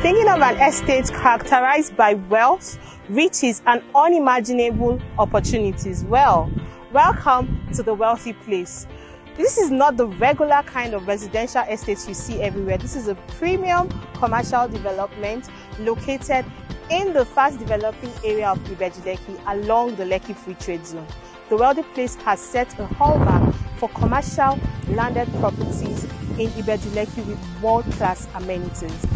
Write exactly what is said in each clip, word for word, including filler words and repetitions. Thinking of an estate characterized by wealth, riches, and unimaginable opportunities. Well, welcome to the Wealthy Place. This is not the regular kind of residential estate you see everywhere. This is a premium commercial development located in the fast-developing area of Ibeju Lekki along the Lekki Free Trade Zone. The Wealthy Place has set a hallmark for commercial landed properties in Ibeju Lekki with world-class amenities.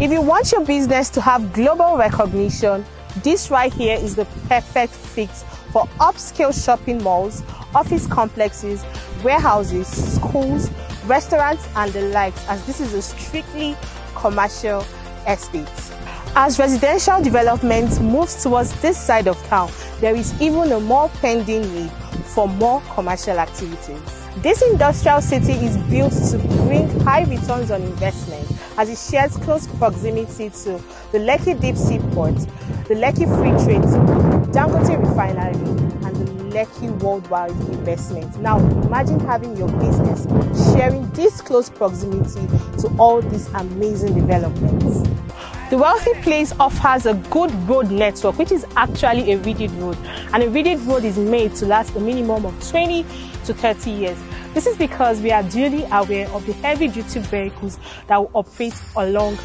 If you want your business to have global recognition, this right here is the perfect fix for upscale shopping malls, office complexes, warehouses, schools, restaurants, and the likes, as this is a strictly commercial estate. As residential development moves towards this side of town, there is even a more pending need for more commercial activities. This industrial city is built to bring high returns on investment as it shares close proximity to the Lekki Deep Sea Port, the Lekki Free Trade Zone, Dangote Refinery, and the Lekki Worldwide Investment. Now, imagine having your business sharing this close proximity to all these amazing developments. The Wealthy Place offers a good road network, which is actually a ridded road, and a ridded road is made to last a minimum of twenty to thirty years. This is because we are duly aware of the heavy duty vehicles that will operate along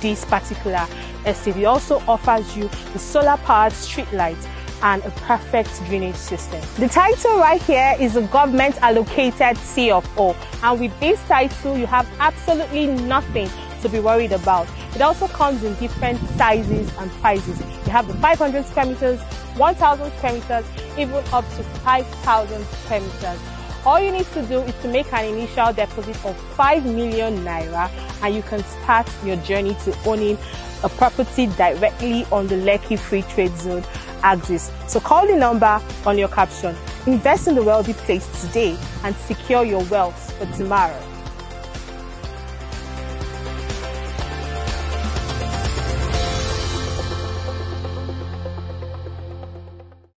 this particular estate. It also offers you the solar powered street lights and a perfect drainage system. The title right here is a government allocated C F O, and with this title you have absolutely nothing to be worried about. It also comes in different sizes and prices. You have the five hundred square meters, one thousand square meters, even up to five thousand square meters. All you need to do is to make an initial deposit of five million naira, and you can start your journey to owning a property directly on the Lekki Free Trade Zone axis. So call the number on your caption. Invest in the Wealthy Place today and secure your wealth for tomorrow.